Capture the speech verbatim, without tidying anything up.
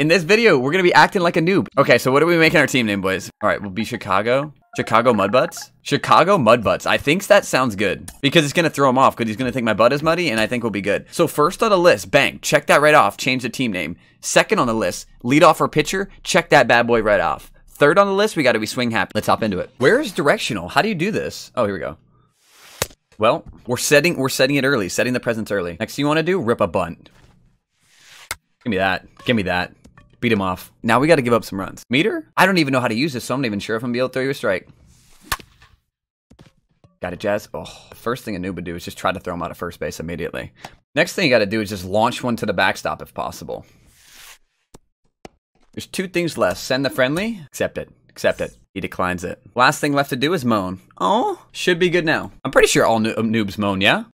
In this video, we're gonna be acting like a noob. Okay, so what are we making our team name, boys? All right, we'll be Chicago. Chicago Mudbutts? Chicago Mudbutts. I think that sounds good because it's gonna throw him off because he's gonna think my butt is muddy and I think we'll be good. So first on the list, bang, check that right off, change the team name. Second on the list, lead off or pitcher, check that bad boy right off. Third on the list, we gotta be swing happy. Let's hop into it. Where is directional? How do you do this? Oh, here we go. Well, we're setting, we're setting it early, setting the presence early. Next thing you wanna do, rip a bunt. Give me that, give me that. Beat him off. Now we got to give up some runs. Meter? I don't even know how to use this, so I'm not even sure if I'm going to be able to throw you a strike. Got it, Jazz. Oh, the first thing a noob would do is just try to throw him out of first base immediately. Next thing you got to do is just launch one to the backstop if possible. There's two things left. Send the friendly. Accept it. Accept it. He declines it. Last thing left to do is moan. Oh, should be good now. I'm pretty sure all no- noobs moan, yeah?